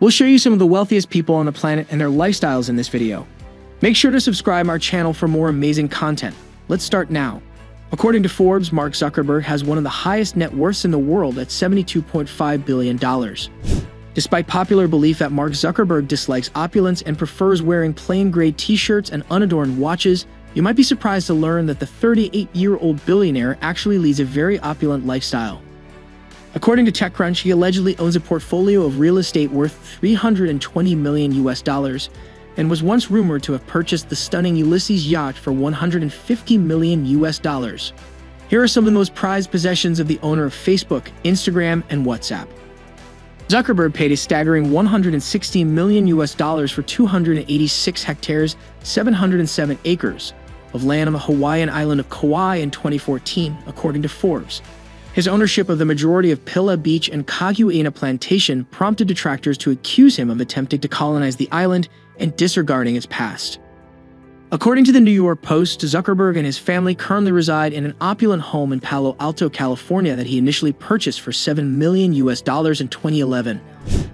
We'll show you some of the wealthiest people on the planet and their lifestyles in this video. Make sure to subscribe our channel for more amazing content. Let's start now. According to Forbes, Mark Zuckerberg has one of the highest net worths in the world at $72.5 billion. Despite popular belief that Mark Zuckerberg dislikes opulence and prefers wearing plain gray t-shirts and unadorned watches, you might be surprised to learn that the 38-year-old billionaire actually leads a very opulent lifestyle. According to TechCrunch, he allegedly owns a portfolio of real estate worth $320 million and was once rumored to have purchased the stunning Ulysses yacht for $150 million. Here are some of the most prized possessions of the owner of Facebook, Instagram, and WhatsApp. Zuckerberg paid a staggering $116 million for 286 hectares, 707 acres, of land on the Hawaiian island of Kauai in 2014, according to Forbes. His ownership of the majority of Pilla Beach and Kaguena Plantation prompted detractors to accuse him of attempting to colonize the island and disregarding its past. According to the New York Post, Zuckerberg and his family currently reside in an opulent home in Palo Alto, California that he initially purchased for $7 million in 2011.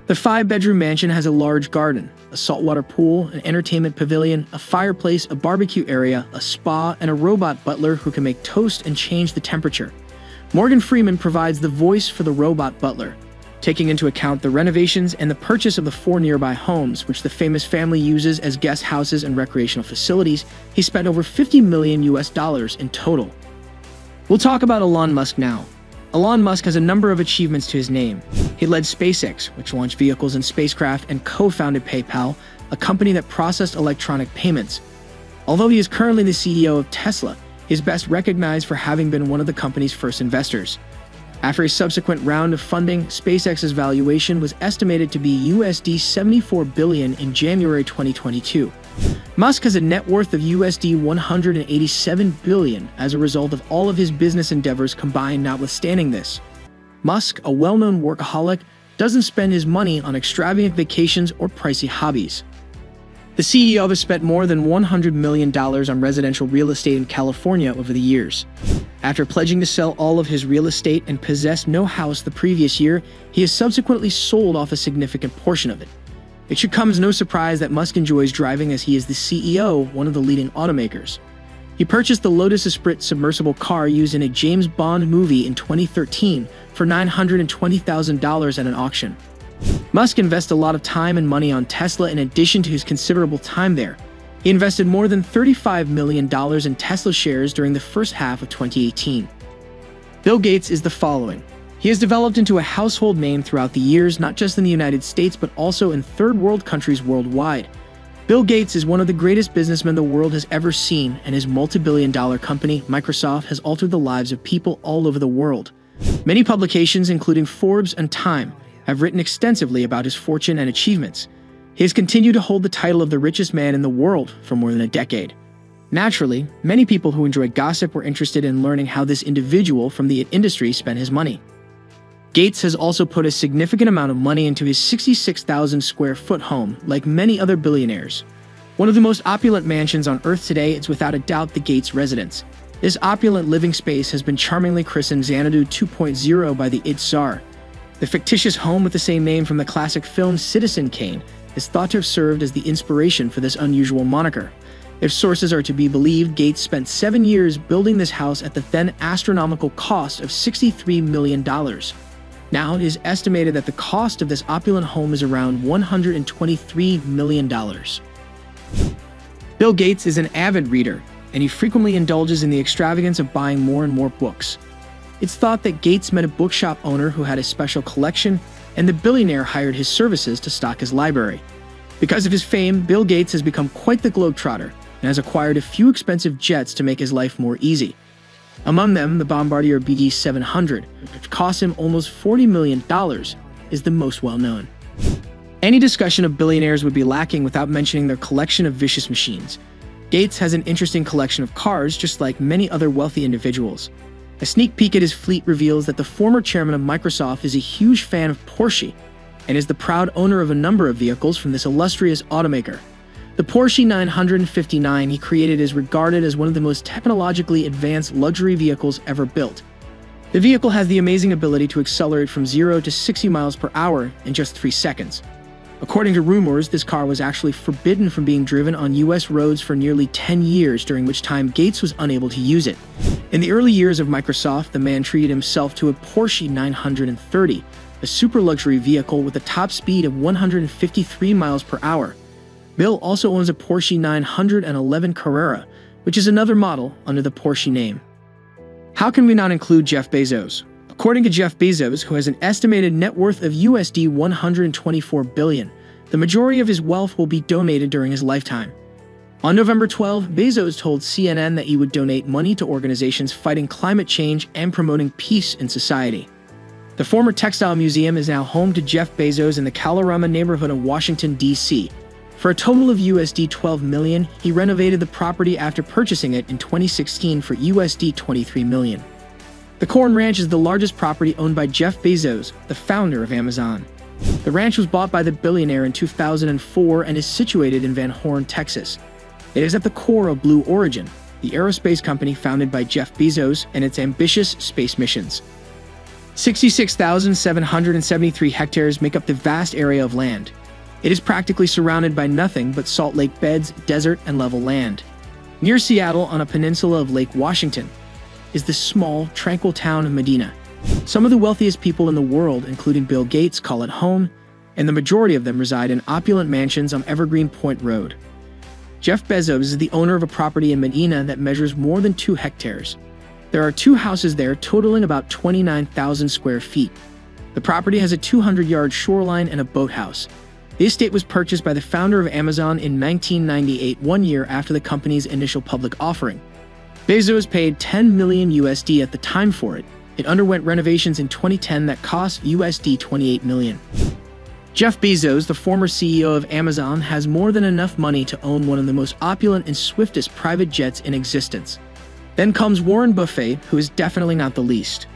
The five-bedroom mansion has a large garden, a saltwater pool, an entertainment pavilion, a fireplace, a barbecue area, a spa, and a robot butler who can make toast and change the temperature. Morgan Freeman provides the voice for the robot butler, taking into account the renovations and the purchase of the four nearby homes, which the famous family uses as guest houses and recreational facilities. He spent over $50 million in total. We'll talk about Elon Musk now. Elon Musk has a number of achievements to his name. He led SpaceX, which launched vehicles and spacecraft, and co-founded PayPal, a company that processed electronic payments. Although he is currently the CEO of Tesla, he is best recognized for having been one of the company's first investors. After a subsequent round of funding, SpaceX's valuation was estimated to be $74 billion in January 2022. Musk has a net worth of $187 billion as a result of all of his business endeavors combined. Notwithstanding this, Musk, a well-known workaholic, doesn't spend his money on extravagant vacations or pricey hobbies. The CEO has spent more than $100 million on residential real estate in California over the years. After pledging to sell all of his real estate and possess no house the previous year, he has subsequently sold off a significant portion of it. It should come as no surprise that Musk enjoys driving, as he is the CEO of one of the leading automakers. He purchased the Lotus Esprit submersible car used in a James Bond movie in 2013 for $920,000 at an auction. Musk invests a lot of time and money on Tesla in addition to his considerable time there. He invested more than $35 million in Tesla shares during the first half of 2018. Bill Gates is the following. He has developed into a household name throughout the years, not just in the United States, but also in third world countries worldwide. Bill Gates is one of the greatest businessmen the world has ever seen, and his multi-billion-dollar company, Microsoft, has altered the lives of people all over the world. Many publications, including Forbes and Time, have written extensively about his fortune and achievements. He has continued to hold the title of the richest man in the world for more than a decade. Naturally, many people who enjoy gossip were interested in learning how this individual from the industry spent his money. Gates has also put a significant amount of money into his 66,000 square foot home, like many other billionaires. One of the most opulent mansions on Earth today is without a doubt the Gates residence. This opulent living space has been charmingly christened Xanadu 2.0 by the id czar. The fictitious home with the same name from the classic film Citizen Kane is thought to have served as the inspiration for this unusual moniker. If sources are to be believed, Gates spent 7 years building this house at the then astronomical cost of $63 million. Now it is estimated that the cost of this opulent home is around $123 million. Bill Gates is an avid reader, and he frequently indulges in the extravagance of buying more and more books. It's thought that Gates met a bookshop owner who had a special collection, and the billionaire hired his services to stock his library. Because of his fame, Bill Gates has become quite the globetrotter and has acquired a few expensive jets to make his life more easy. Among them, the Bombardier BD 700, which cost him almost $40 million, is the most well-known. Any discussion of billionaires would be lacking without mentioning their collection of vicious machines. Gates has an interesting collection of cars, just like many other wealthy individuals. A sneak peek at his fleet reveals that the former chairman of Microsoft is a huge fan of Porsche and is the proud owner of a number of vehicles from this illustrious automaker. The Porsche 959 he created is regarded as one of the most technologically advanced luxury vehicles ever built. The vehicle has the amazing ability to accelerate from 0 to 60 miles per hour in just 3 seconds. According to rumors, this car was actually forbidden from being driven on U.S. roads for nearly 10 years, during which time Gates was unable to use it. In the early years of Microsoft, the man treated himself to a Porsche 930, a super-luxury vehicle with a top speed of 153 miles per hour. Bill also owns a Porsche 911 Carrera, which is another model under the Porsche name. How can we not include Jeff Bezos? According to Jeff Bezos, who has an estimated net worth of USD $124 billion, the majority of his wealth will be donated during his lifetime. On November 12, Bezos told CNN that he would donate money to organizations fighting climate change and promoting peace in society. The former textile museum is now home to Jeff Bezos in the Kalorama neighborhood of Washington, D.C. For a total of USD $12 million, he renovated the property after purchasing it in 2016 for USD $23 million. The Corn Ranch is the largest property owned by Jeff Bezos, the founder of Amazon. The ranch was bought by the billionaire in 2004 and is situated in Van Horn, Texas. It is at the core of Blue Origin, the aerospace company founded by Jeff Bezos and its ambitious space missions. 66,773 hectares make up the vast area of land. It is practically surrounded by nothing but salt lake beds, desert, and level land. Near Seattle, on a peninsula of Lake Washington, is the small, tranquil town of Medina. Some of the wealthiest people in the world, including Bill Gates, call it home, and the majority of them reside in opulent mansions on Evergreen Point Road. Jeff Bezos is the owner of a property in Medina that measures more than 2 hectares. There are 2 houses there, totaling about 29,000 square feet. The property has a 200-yard shoreline and a boathouse. The estate was purchased by the founder of Amazon in 1998, 1 year after the company's initial public offering. Bezos paid $10 million USD at the time for it. It underwent renovations in 2010 that cost USD $28 million. Jeff Bezos, the former CEO of Amazon, has more than enough money to own one of the most opulent and swiftest private jets in existence. Then comes Warren Buffett, who is definitely not the least.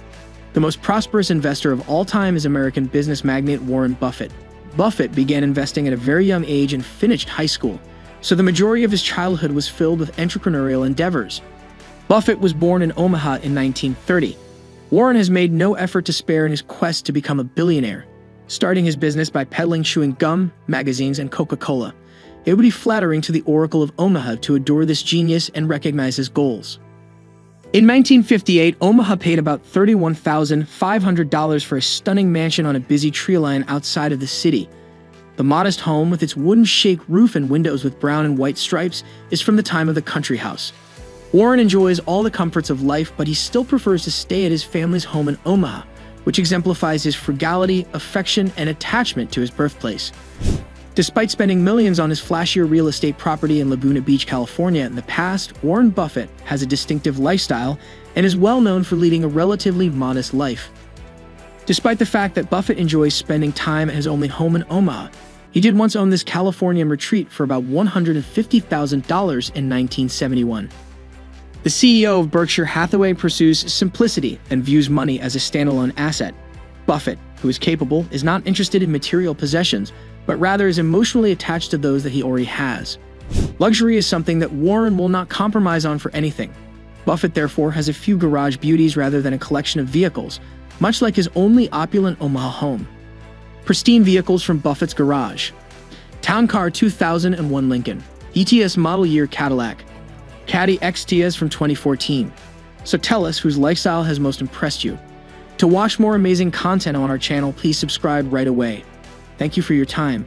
The most prosperous investor of all time is American business magnate Warren Buffett. Buffett began investing at a very young age and finished high school, so the majority of his childhood was filled with entrepreneurial endeavors. Buffett was born in Omaha in 1930. Warren has made no effort to spare in his quest to become a billionaire, starting his business by peddling chewing gum, magazines, and Coca-Cola. It would be flattering to the Oracle of Omaha to adore this genius and recognize his goals. In 1958, Omaha paid about $31,500 for a stunning mansion on a busy tree line outside of the city. The modest home, with its wooden shake roof and windows with brown and white stripes, is from the time of the country house. Warren enjoys all the comforts of life, but he still prefers to stay at his family's home in Omaha, which exemplifies his frugality, affection, and attachment to his birthplace. Despite spending millions on his flashier real estate property in Laguna Beach, California in the past, Warren Buffett has a distinctive lifestyle and is well known for leading a relatively modest life. Despite the fact that Buffett enjoys spending time at his only home in Omaha, he did once own this Californian retreat for about $150,000 in 1971. The CEO of Berkshire Hathaway pursues simplicity and views money as a standalone asset. Buffett, who is capable, is not interested in material possessions, but rather is emotionally attached to those that he already has. Luxury is something that Warren will not compromise on for anything. Buffett therefore has a few garage beauties rather than a collection of vehicles, much like his only opulent Omaha home. Pristine vehicles from Buffett's garage. Town Car 2001 Lincoln, ETS Model Year Cadillac, Caddy XTS from 2014. So tell us whose lifestyle has most impressed you. To watch more amazing content on our channel, please subscribe right away. Thank you for your time.